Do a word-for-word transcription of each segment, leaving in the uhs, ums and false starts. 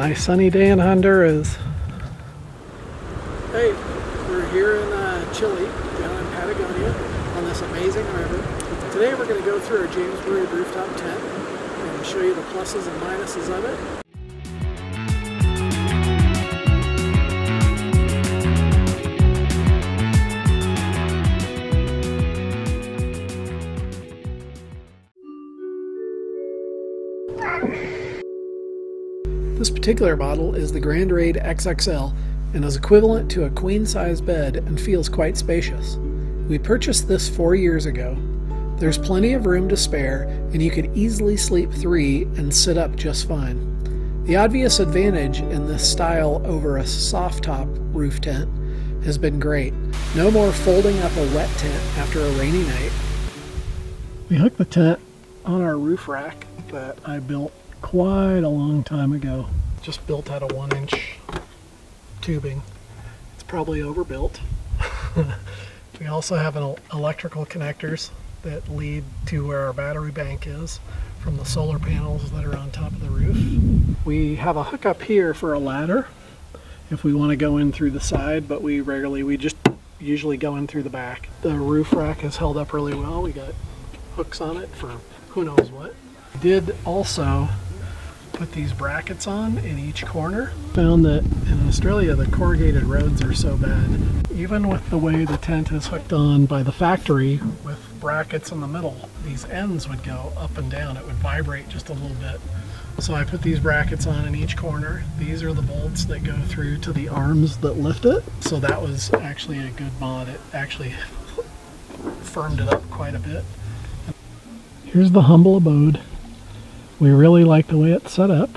nice sunny day in Honduras. Hey, we're here in uh, Chile, down in Patagonia, on this amazing river. Today we're going to go through our James Baroud rooftop tent and show you the pluses and minuses of it. This particular model is the Grand Raid X X L and is equivalent to a queen-size bed and feels quite spacious. We purchased this four years ago. There's plenty of room to spare and you could easily sleep three and sit up just fine. The obvious advantage in this style over a soft top roof tent has been great. No more folding up a wet tent after a rainy night. We hooked the tent on our roof rack that I built quite a long time ago. Just built out of one inch tubing. It's probably overbuilt. We also have an electrical connectors that lead to where our battery bank is from the solar panels that are on top of the roof. We have a hookup here for a ladder if we want to go in through the side, but we rarely, we just usually go in through the back. The roof rack has held up really well. We got hooks on it for who knows what. Did also put these brackets on in each corner. Found that in Australia the corrugated roads are so bad. Even with the way the tent is hooked on by the factory with brackets in the middle, these ends would go up and down. It would vibrate just a little bit. So I put these brackets on in each corner. These are the bolts that go through to the arms that lift it. So that was actually a good mod. It actually firmed it up quite a bit. Here's the humble abode. We really like the way it's set up.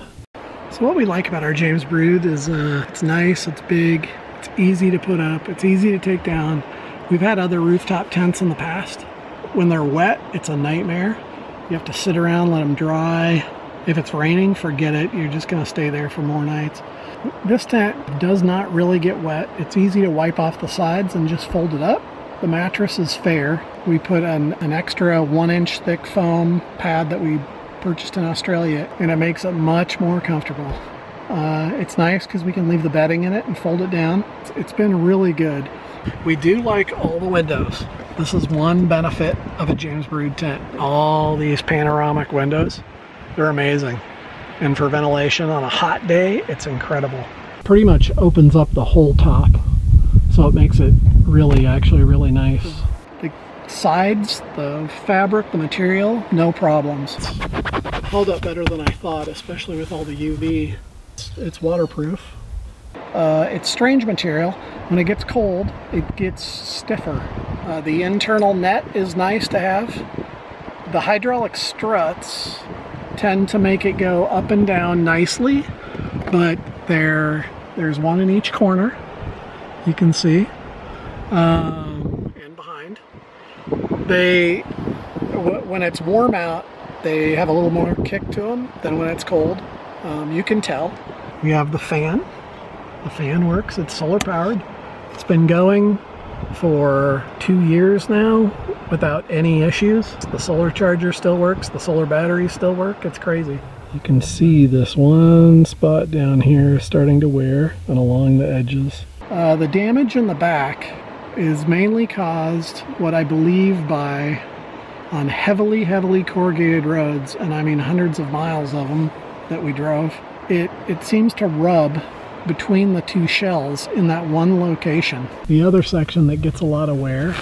So what we like about our James Baroud is uh, it's nice, it's big, it's easy to put up, it's easy to take down. We've had other rooftop tents in the past. When they're wet, it's a nightmare. You have to sit around, let them dry. If it's raining, forget it. You're just gonna stay there for more nights. This tent does not really get wet. It's easy to wipe off the sides and just fold it up. The mattress is fair. We put an, an extra one inch thick foam pad that we purchased in Australia, and it makes it much more comfortable. Uh, it's nice because we can leave the bedding in it and fold it down. It's, it's been really good. We do like all the windows. This is one benefit of a James Baroud tent. All these panoramic windows, they're amazing. And for ventilation on a hot day, it's incredible. Pretty much opens up the whole top. So it makes it really, actually really nice. The sides, the fabric, the material, no problems. Held up better than I thought, especially with all the U V. It's, it's waterproof. Uh, it's strange material. When it gets cold, it gets stiffer. Uh, the internal net is nice to have. The hydraulic struts tend to make it go up and down nicely, but there, there's one in each corner, you can see. Um, and behind. They, w when it's warm out, they have a little more kick to them than when it's cold. Um, you can tell. We have the fan. The fan works. It's solar powered. It's been going for two years now without any issues. The solar charger still works. The solar batteries still work. It's crazy. You can see this one spot down here starting to wear and along the edges. Uh, the damage in the back is mainly caused, what I believe, by on heavily, heavily corrugated roads, and I mean hundreds of miles of them that we drove. It, it seems to rub between the two shells in that one location. The other section that gets a lot of wear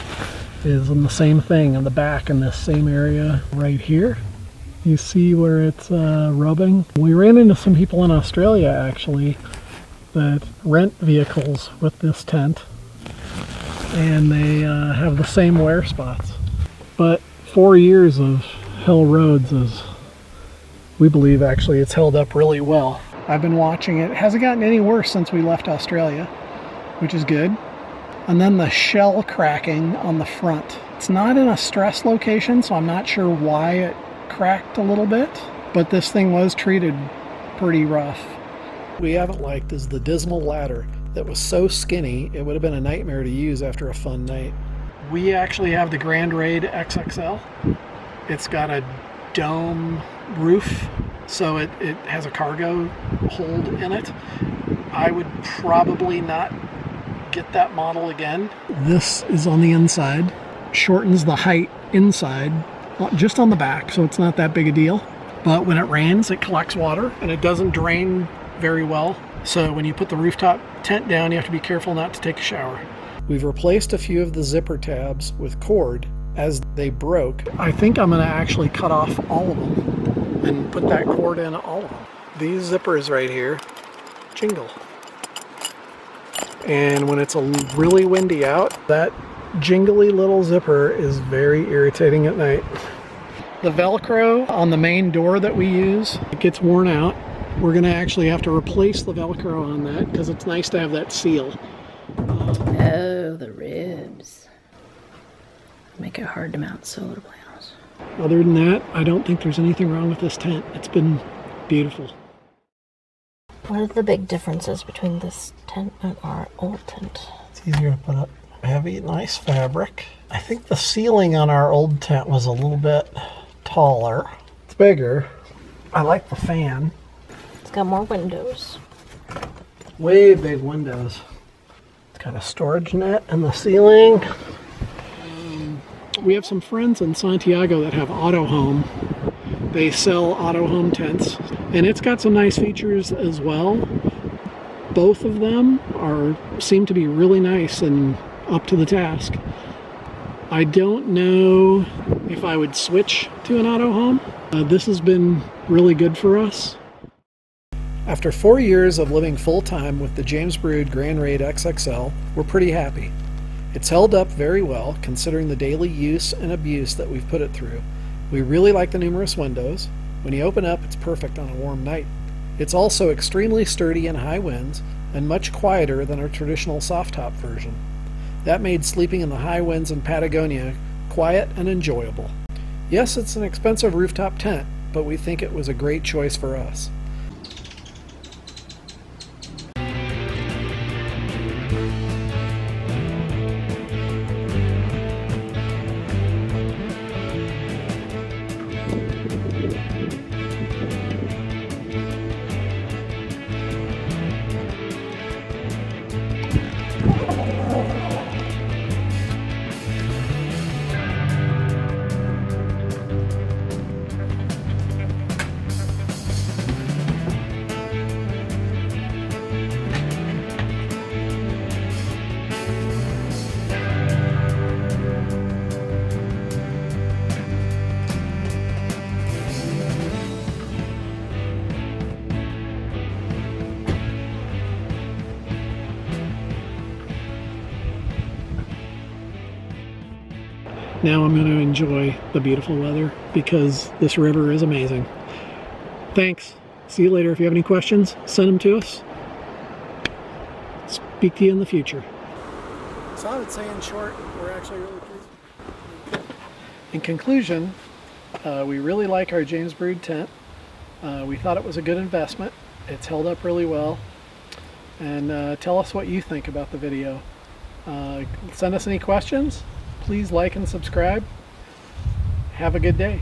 is on the same thing in the back in this same area right here. You see where it's uh, rubbing? We ran into some people in Australia, actually, that rent vehicles with this tent, and they uh, have the same wear spots. But four years of hell roads is, we believe actually, it's held up really well. I've been watching it. It hasn't gotten any worse since we left Australia, which is good. And then the shell cracking on the front. It's not in a stress location, so I'm not sure why it cracked a little bit, but this thing was treated pretty rough. What we haven't liked is the dismal ladder that was so skinny it would have been a nightmare to use after a fun night. We actually have the Grand Raid X X L. It's got a dome roof, so it, it has a cargo hold in it. I would probably not get that model again. This is on the inside, shortens the height inside, just on the back, so it's not that big a deal. But when it rains, it collects water, and it doesn't drain very well. So when you put the rooftop tent down, you have to be careful not to take a shower. We've replaced a few of the zipper tabs with cord as they broke. I think I'm gonna actually cut off all of them and put that cord in all of them. These zippers right here jingle. And when it's a really windy out, that jingly little zipper is very irritating at night. The Velcro on the main door that we use, it gets worn out. We're gonna actually have to replace the Velcro on that because it's nice to have that seal. Oh, the ribs. Make it hard to mount solar panels. Other than that, I don't think there's anything wrong with this tent. It's been beautiful. What are the big differences between this tent and our old tent? It's easier to put up heavy, nice fabric. I think the ceiling on our old tent was a little bit taller. It's bigger. I like the fan. It's got more windows. Way big windows. It's got a storage net in the ceiling. Um, we have some friends in Santiago that have Autohome. They sell Autohome tents, and it's got some nice features as well. Both of them are seem to be really nice and up to the task. I don't know if I would switch to an Autohome. Uh, this has been really good for us. After four years of living full-time with the James Baroud Grand Raid X X L, we're pretty happy. It's held up very well considering the daily use and abuse that we've put it through. We really like the numerous windows. When you open up, it's perfect on a warm night. It's also extremely sturdy in high winds and much quieter than our traditional soft-top version. That made sleeping in the high winds in Patagonia quiet and enjoyable. Yes, it's an expensive rooftop tent, but we think it was a great choice for us. Now I'm going to enjoy the beautiful weather because this river is amazing. Thanks. See you later. If you have any questions, send them to us. Speak to you in the future. So I would say in short, we're actually really pleased. In conclusion, uh, we really like our James Baroud tent. Uh, we thought it was a good investment. It's held up really well. And uh, tell us what you think about the video. Uh, send us any questions. Please like and subscribe. Have a good day.